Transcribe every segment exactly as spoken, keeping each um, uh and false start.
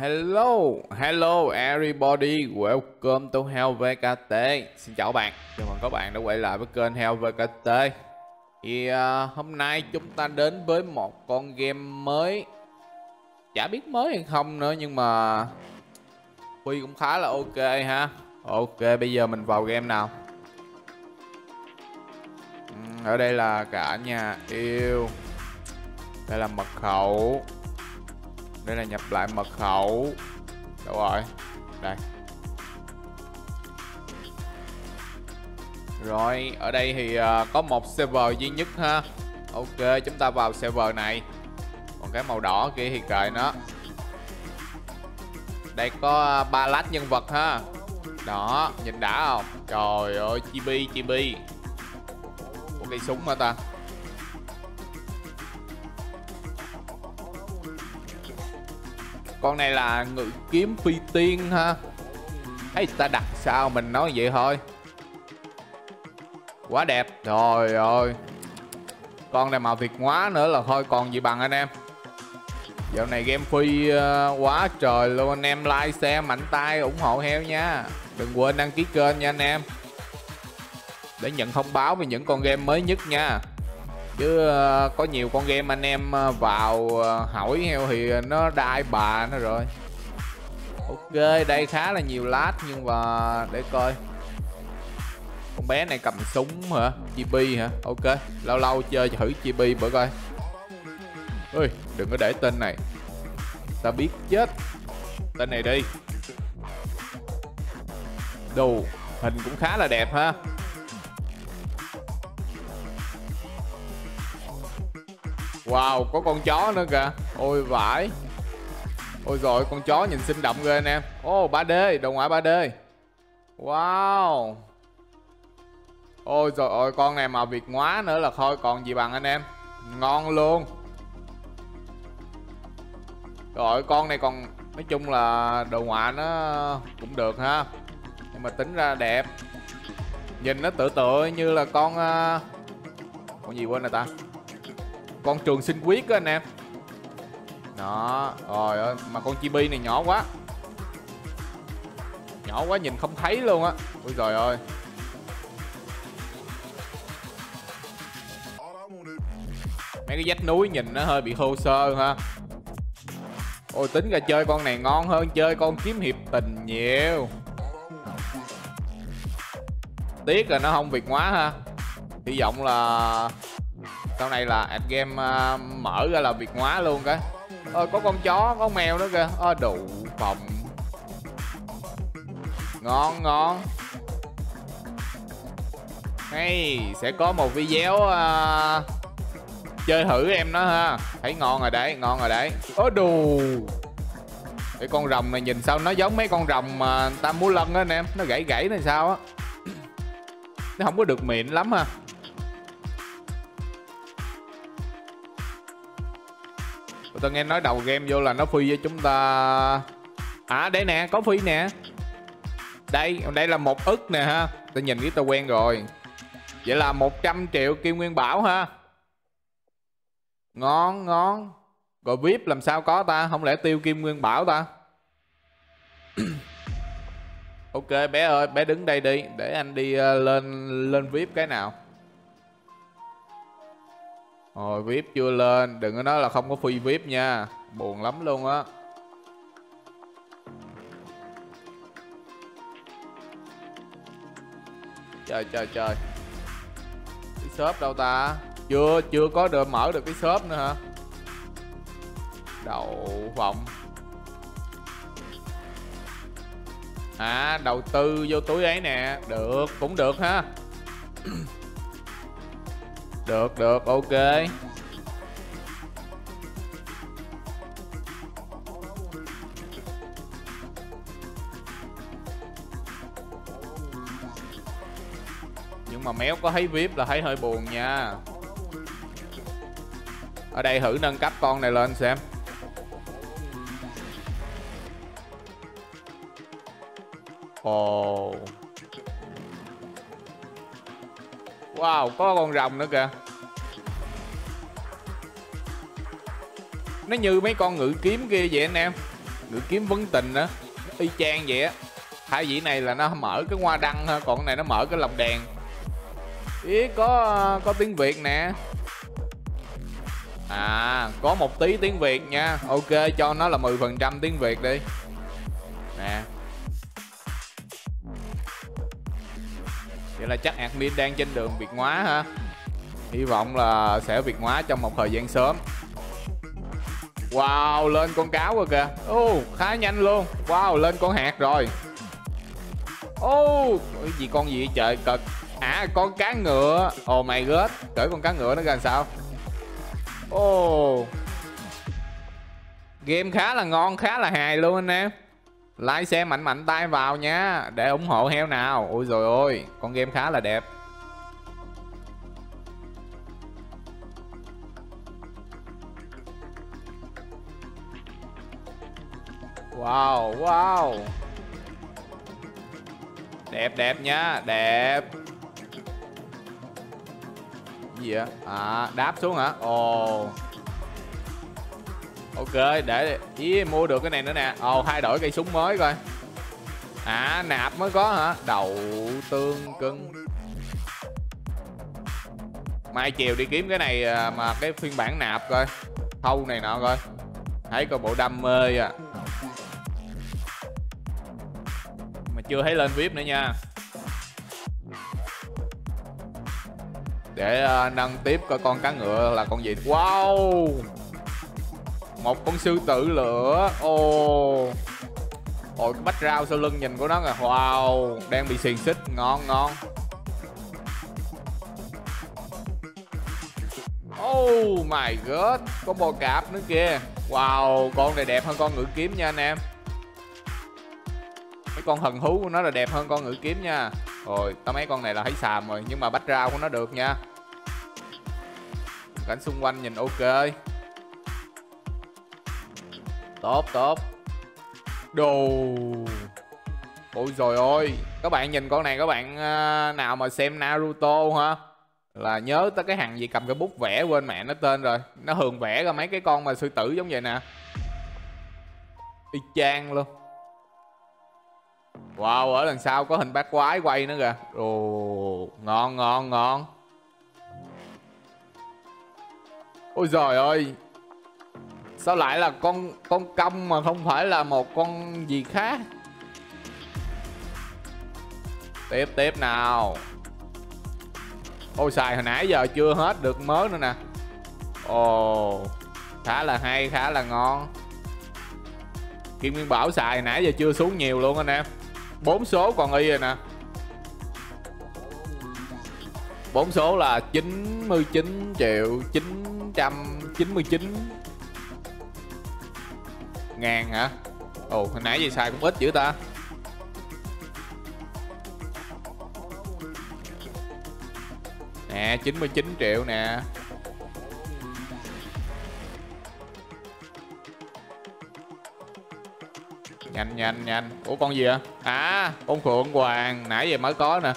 Hello, hello everybody, welcome to HeoVKT. Xin chào các bạn, chào mừng các bạn đã quay lại với kênh HeoVKT. Thì uh, hôm nay chúng ta đến với một con game mới. Chả biết mới hay không nữa, nhưng mà Quy cũng khá là ok ha. Ok, bây giờ mình vào game nào. Ở đây là cả nhà yêu. Đây là mật khẩu. Đây là nhập lại mật khẩu. Đâu rồi? Đây. Rồi, ở đây thì uh, có một server duy nhất ha. Ok, chúng ta vào server này. Còn cái màu đỏ kia thì kệ nó. Đây có ba lát nhân vật ha. Đó, nhìn đã không? Trời ơi, chibi chibi. Ủa, cây súng hả ta? Con này là Ngự Kiếm Phi Tiên ha. Thấy ta đặt sao mình nói vậy thôi. Quá đẹp. Trời ơi, con này màu Việt hóa nữa là thôi còn gì bằng anh em. Dạo này game free quá trời luôn. Anh em like, share, mạnh tay, ủng hộ heo nha. Đừng quên đăng ký kênh nha anh em, để nhận thông báo về những con game mới nhất nha. Chứ có nhiều con game anh em vào hỏi heo thì nó đai bà nó rồi. Ok, đây khá là nhiều lát, nhưng mà để coi. Con bé này cầm súng hả? Chibi hả? Ok, lâu lâu chơi thử chibi bữa coi. Ui, đừng có để tên này, ta biết chết. Tên này đi. Đồ hình cũng khá là đẹp ha. Wow, có con chó nữa kìa. Ôi vãi. Ôi rồi, con chó nhìn sinh động ghê anh em. Ô, oh, ba D, đồ ngoại ba D. Wow. Ôi rồi ôi, con này mà Việt hóa nữa là thôi còn gì bằng anh em. Ngon luôn. Rồi con này còn, nói chung là đồ ngoại nó cũng được ha. Nhưng mà tính ra đẹp. Nhìn nó tựa tựa như là con con gì quên rồi ta. Con trường sinh quyết đó anh em. Đó, rồi ơi, mà con chibi này nhỏ quá. Nhỏ quá nhìn không thấy luôn á. Ôi trời ơi. Mấy cái vách núi nhìn nó hơi bị khô sơ ha. Ôi tính ra chơi con này ngon hơn chơi con kiếm hiệp tình nhiều. Tiếc là nó không Việt hóa ha. Hy vọng là sau này là ad game uh, mở ra là Việt hóa luôn cái. Ôi có con chó, có mèo nữa kìa. Ôi đủ phòng. Ngon ngon. Hey, sẽ có một video uh, chơi thử em nó ha. Thấy ngon rồi đấy, ngon rồi đấy. Ôi đù. Cái con rồng này nhìn sao nó giống mấy con rồng mà người ta múa lân á anh em. Nó gãy gãy này sao á. Nó không có được mịn lắm ha. Tôi nghe nói đầu game vô là nó free với chúng ta. À đây nè, có free nè. Đây, đây là một ức nè ha. Tôi nhìn cái tôi quen rồi. Vậy là một trăm triệu kim nguyên bảo ha. Ngon, ngon. Rồi víp làm sao có ta? Không lẽ tiêu kim nguyên bảo ta? Ok bé ơi, bé đứng đây đi. Để anh đi lên lên víp cái nào. Rồi víp chưa lên, đừng có nói là không có free víp nha, buồn lắm luôn á. Trời trời trời. Cái shop đâu ta? Chưa chưa có được mở được cái shop nữa hả? Đậu vọng. À, đầu tư vô túi ấy nè, được cũng được ha. Được, được, ok. Nhưng mà méo có thấy víp là thấy hơi buồn nha. Ở đây thử nâng cấp con này lên xem. Ồ. Oh. Wow, có con rồng nữa kìa. Nó như mấy con ngự kiếm kia vậy anh em. Ngự Kiếm Vấn Tình á, y chang vậy á. Hai vị này là nó mở cái hoa đăng ha, còn cái này nó mở cái lồng đèn. Ý có có tiếng Việt nè. À, có một tí tiếng Việt nha. Ok, cho nó là mười phần trăm tiếng Việt đi. Nè. Vậy là chắc admin đang trên đường Việt hóa ha. Hy vọng là sẽ Việt hóa trong một thời gian sớm. Wow, lên con cáo rồi kìa. Oh, khá nhanh luôn. Wow, lên con hạt rồi. Oh, cái gì con gì trời cực. À, con cá ngựa. Oh my god, cởi con cá ngựa nó ra làm sao. Oh, game khá là ngon, khá là hài luôn anh em. Like share mạnh mạnh tay vào nha, để ủng hộ heo nào. Ôi rồi ôi, con game khá là đẹp. Wow, wow. Đẹp, đẹp nha, đẹp. Gì vậy? À, đáp xuống hả? Ồ. Oh. Ok, để ý mua được cái này nữa nè. Ồ, oh, thay đổi cây súng mới coi. À, nạp mới có hả? Đậu tương cưng. Mai chiều đi kiếm cái này mà cái phiên bản nạp coi. Thâu này nọ coi. Thấy coi bộ đam mê à. Chưa thấy lên vê i pê nữa nha. Để uh, nâng tiếp coi con cá ngựa là con gì. Wow, một con sư tử lửa. Ồ, ôi cái bách rau sau lưng nhìn của nó kìa. Wow, đang bị xiềng xích. Ngon ngon. Oh my god, có bò cạp nữa kìa. Wow, con này đẹp hơn con ngự kiếm nha anh em. Cái con thần thú của nó là đẹp hơn con ngự kiếm nha. Rồi, tao mấy con này là thấy xàm rồi. Nhưng mà bách rau của nó được nha. Cảnh xung quanh nhìn ok. Tốt, tốt. Đồ. Ôi rồi ôi. Các bạn nhìn con này, các bạn nào mà xem Naruto hả? Là nhớ tới cái hàng gì cầm cái bút vẽ, quên mẹ nó tên rồi. Nó thường vẽ ra mấy cái con mà sư tử giống vậy nè. Y chang luôn. Wow, ở đằng sau có hình bát quái quay nữa kìa. Ồ, ngon ngon ngon. Ôi giời ơi. Sao lại là con con công mà không phải là một con gì khác. Tiếp tiếp nào. Ôi xài hồi nãy giờ chưa hết được mớ nữa nè. Ồ, khá là hay, khá là ngon. Kim Nguyên Bảo xài nãy giờ chưa xuống nhiều luôn anh em. Bốn số còn y rồi nè. Bốn số là chín mươi chín triệu chín trăm chín mươi chín ngàn hả? Ồ, hồi nãy gì xài cũng ít dữ ta. Nè, chín mươi chín triệu nè. Nhanh nhanh nhanh. Ủa con gì vậy? À, con phượng hoàng nãy giờ mới có nè.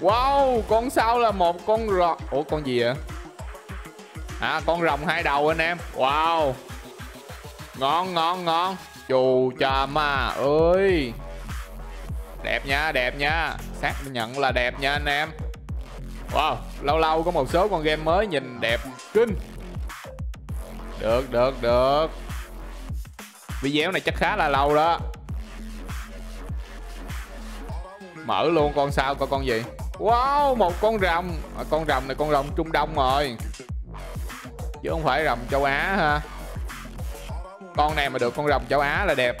Wow, con sau là một con rồng. Ủa con gì vậy? À, con rồng hai đầu anh em. Wow, ngon ngon ngon. Chù chà ma ơi. Đẹp nha, đẹp nha. Xác nhận là đẹp nha anh em. Wow, lâu lâu có một số con game mới nhìn đẹp kinh. Được được được. Video này chắc khá là lâu đó. Mở luôn con sao coi con gì. Wow, một con rồng. À, con rồng này con rồng Trung Đông rồi, chứ không phải rồng châu Á ha. Con này mà được con rồng châu Á là đẹp.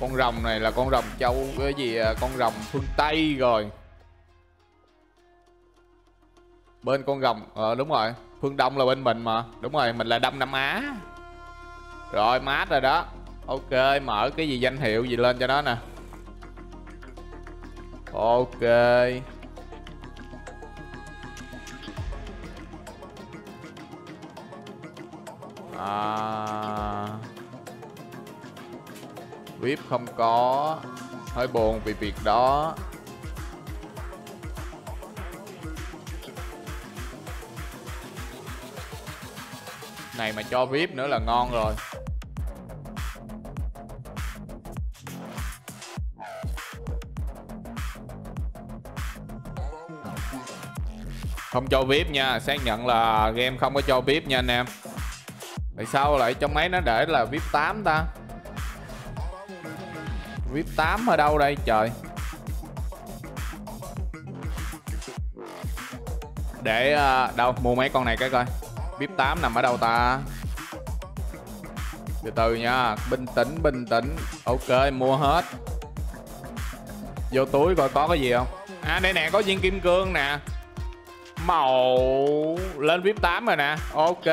Con rồng này là con rồng châu cái gì, con rồng phương Tây rồi. Bên con rồng, ờ đúng rồi, phương Đông là bên mình mà. Đúng rồi, mình là Đông Nam Á. Rồi, mát rồi đó. Ok, mở cái gì danh hiệu gì lên cho nó nè. Ok. À, vê i pê không có. Hơi buồn vì việc đó. này mà cho víp nữa là ngon rồi. Không cho víp nha, xác nhận là game không có cho víp nha anh em. Tại sao lại trong máy nó để là víp tám ta? víp tám ở đâu đây trời? Để uh, đâu mua mấy con này cái coi. víp tám nằm ở đâu ta? Từ từ nha, bình tĩnh bình tĩnh. Ok, mua hết. Vô túi coi có cái gì không? À đây nè, có viên kim cương nè. Màu lên víp tám rồi nè. Ok,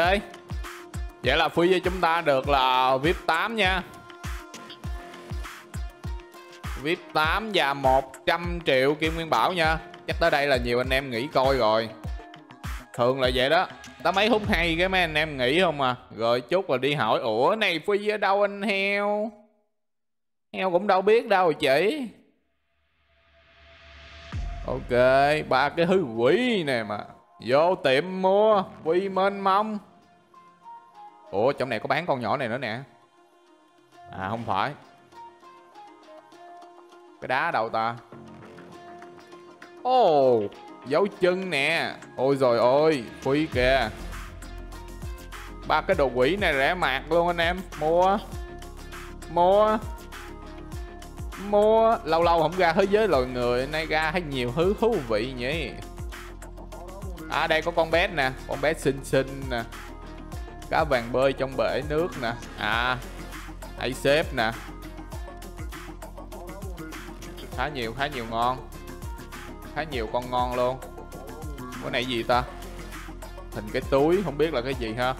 vậy là free cho chúng ta được là víp tám nha. víp tám và một trăm triệu kim nguyên bảo nha. Chắc tới đây là nhiều anh em nghỉ coi rồi. Thường là vậy đó. Tao mấy hút hay cái mấy anh em nghỉ không à. Rồi chút là đi hỏi ủa này free ở đâu anh Heo? Heo cũng đâu biết đâu chị. Ok, ba cái hư quỷ này mà. Vô tiệm mua free mênh mông. Ủa trong này có bán con nhỏ này nữa nè. À không phải. Cái đá đâu ta? Ồ, oh, dấu chân nè. Ôi rồi ôi, free kìa. Ba cái đồ quỷ này rẻ mạt luôn anh em. Mua. Mua. Mua. Lâu lâu không ra thế giới loài người, nay ra thấy nhiều thứ thú vị nhỉ. À đây có con bé nè. Con bé xinh xinh nè. Cá vàng bơi trong bể nước nè. À hãy xếp nè. Khá nhiều, khá nhiều ngon. Khá nhiều con ngon luôn. Cái này gì ta? Hình cái túi, không biết là cái gì ha.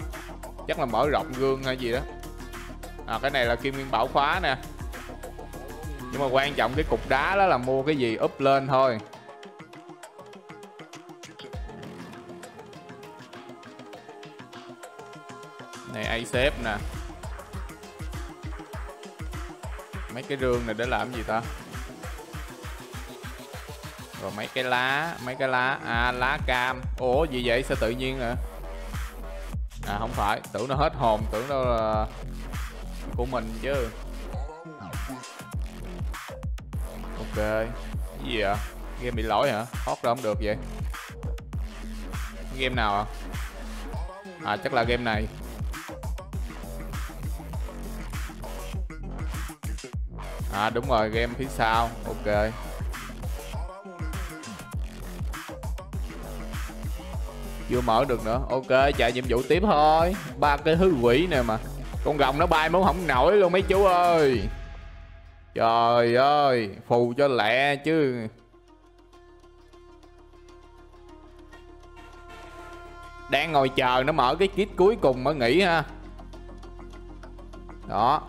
Chắc là mở rộng gương hay gì đó. À cái này là kim nguyên bảo khóa nè. Nhưng mà quan trọng cái cục đá đó là mua cái gì úp lên thôi. Này ai xếp nè. Mấy cái rương này để làm gì ta? Rồi mấy cái lá, mấy cái lá, à lá cam. Ủa gì vậy sao tự nhiên hả? À không phải, tưởng nó hết hồn, tưởng nó là của mình chứ. Ok, gì vậy? Game bị lỗi hả? Thoát ra không được vậy. Game nào hả? À chắc là game này. À đúng rồi, game phía sau. Ok. Chưa mở được nữa. Ok, chạy nhiệm vụ tiếp thôi. Ba cái hư quỷ nè mà. Con rồng nó bay muốn không nổi luôn mấy chú ơi. Trời ơi, phù cho lẹ chứ. Đang ngồi chờ nó mở cái kit cuối cùng mới nghỉ ha. Đó.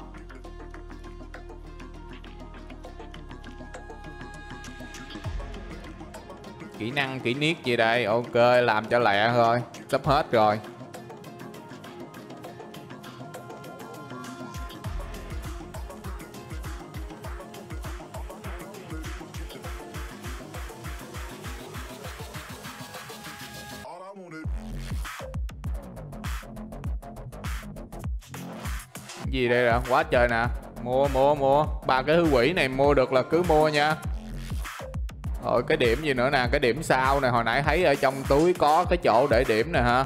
Kỹ năng kỹ niết gì đây. Ok, làm cho lẹ thôi. Sắp hết rồi. Gì đây nè, quá trời nè. Mua mua mua. Ba cái hư quỷ này mua được là cứ mua nha. Rồi cái điểm gì nữa nè, cái điểm sau này hồi nãy thấy ở trong túi có cái chỗ để điểm nè ha.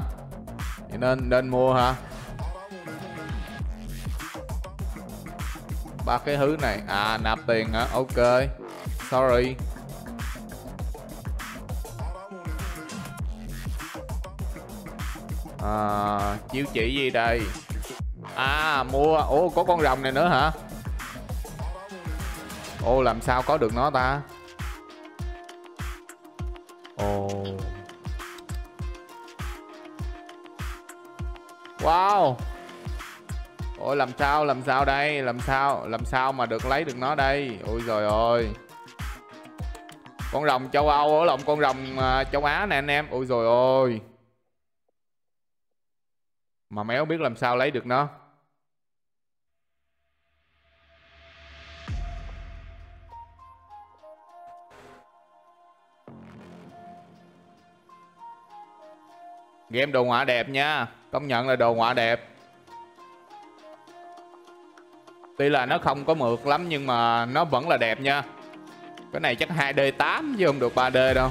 Vậy nên nên mua ha. Ba cái thứ này, à nạp tiền hả? Ok. Sorry. À, chiêu chỉ gì đây? À mua, ủa có con rồng này nữa hả? Ô làm sao có được nó ta? Ồ. Oh. Wow. Ôi làm sao làm sao đây, làm sao làm sao mà được lấy được nó đây. Ôi giời ơi. Con rồng châu Âu ở lòng con rồng châu Á nè anh em. Ôi giời ơi. Mà méo biết làm sao lấy được nó. Game đồ họa đẹp nha. Công nhận là đồ họa đẹp. Tuy là nó không có mượt lắm nhưng mà nó vẫn là đẹp nha. Cái này chắc hai D tám chứ không được ba D đâu.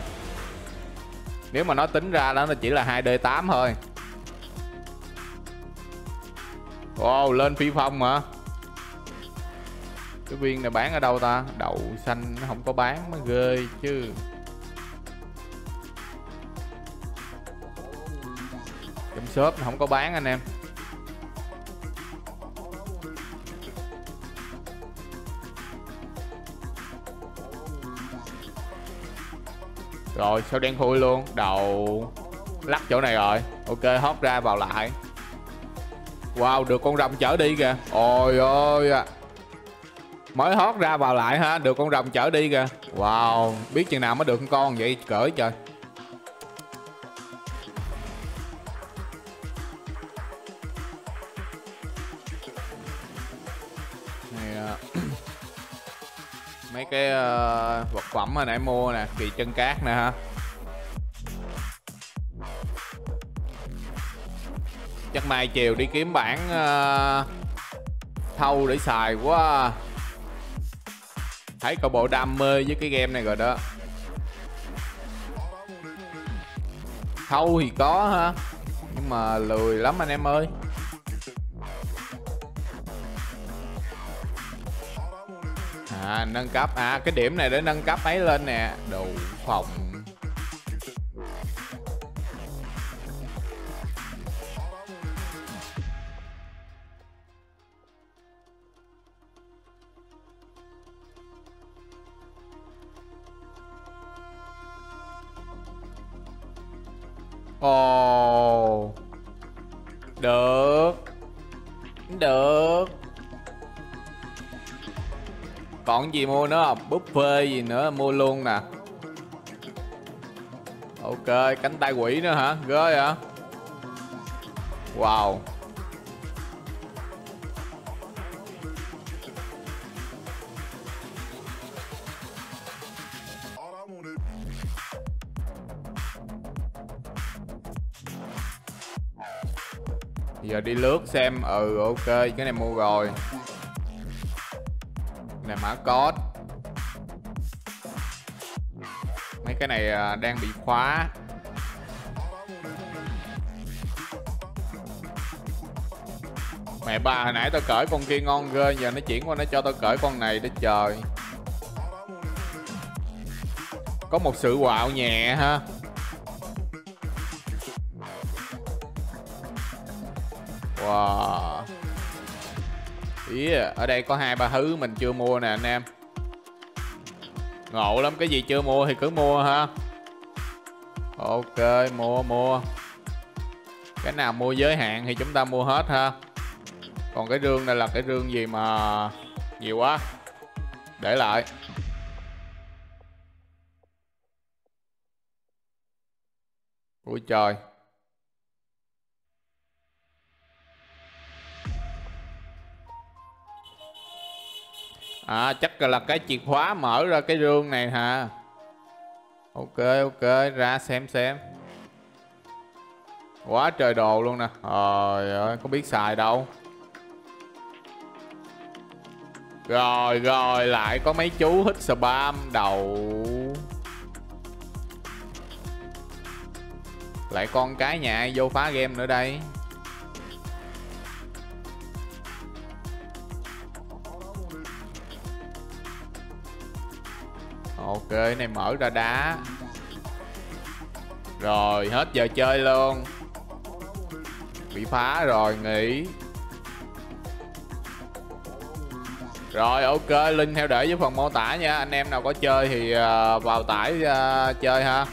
Nếu mà nó tính ra đó, nó chỉ là hai D tám thôi. Wow, lên phi phong hả? Cái viên này bán ở đâu ta? Đậu xanh nó không có bán mới ghê chứ. Trong shop nó không có bán anh em. Rồi sao đen khui luôn. Đầu lắc chỗ này rồi. Ok, hót ra vào lại. Wow, được con rồng chở đi kìa. Ôi ôi à. Mới hót ra vào lại ha. Được con rồng chở đi kìa. Wow, biết chừng nào mới được con vậy. Cỡ trời. Mấy cái uh, vật phẩm hồi nãy mua nè, kỳ chân cát nè ha. Chắc mai chiều đi kiếm bản uh, thâu để xài quá. Thấy cậu bộ đam mê với cái game này rồi đó. Thâu thì có ha, nhưng mà lười lắm anh em ơi. À, nâng cấp, à cái điểm này để nâng cấp ấy lên nè. Đồ phòng. Ồ, được. Được. Còn gì mua nữa không? Buffet gì nữa mua luôn nè. Ok, cánh tay quỷ nữa hả? Ghê hả? Wow. Giờ đi lướt xem. Ừ ok, cái này mua rồi. Này mã code. Mấy cái này đang bị khóa. Mẹ ba, hồi nãy tao cởi con kia ngon ghê. Giờ nó chuyển qua nó cho tao cởi con này để trời. Có một sự quạo nhẹ ha. Wow. Yeah, ở đây có hai ba thứ mình chưa mua nè anh em. Ngộ lắm, cái gì chưa mua thì cứ mua ha. Ok, mua mua. Cái nào mua giới hạn thì chúng ta mua hết ha. Còn cái rương này là cái rương gì mà nhiều quá. Để lại. Ôi trời. À, chắc là cái chìa khóa mở ra cái rương này hả? Ok, ok, ra xem xem. Quá trời đồ luôn nè. Trời ơi, có biết xài đâu. Rồi, rồi, lại có mấy chú hít spam đầu. Lại con cái nhà vô phá game nữa đây. Ok, cái này mở ra đá. Rồi, hết giờ chơi luôn. Bị phá rồi, nghỉ. Rồi, ok, link theo để dưới phần mô tả nha. Anh em nào có chơi thì vào tải chơi ha.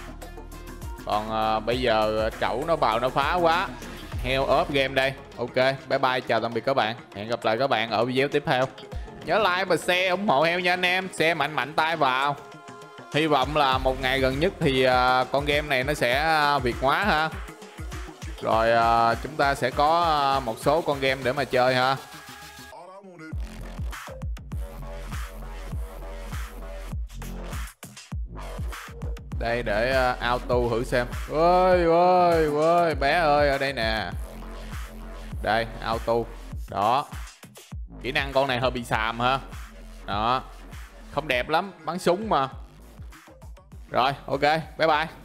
Còn bây giờ trẩu nó vào nó phá quá. Heo ốp game đây. Ok, bye bye, chào tạm biệt các bạn. Hẹn gặp lại các bạn ở video tiếp theo. Nhớ like và share ủng hộ heo nha anh em. Share mạnh mạnh tay vào. Hy vọng là một ngày gần nhất thì con game này nó sẽ việt hóa ha. Rồi chúng ta sẽ có một số con game để mà chơi ha. Đây để uh, auto thử xem. Ôi ôi ôi bé ơi, ở đây nè. Đây auto. Đó. Kỹ năng con này hơi bị xàm ha. Đó. Không đẹp lắm, bắn súng mà. Rồi ok, bye bye.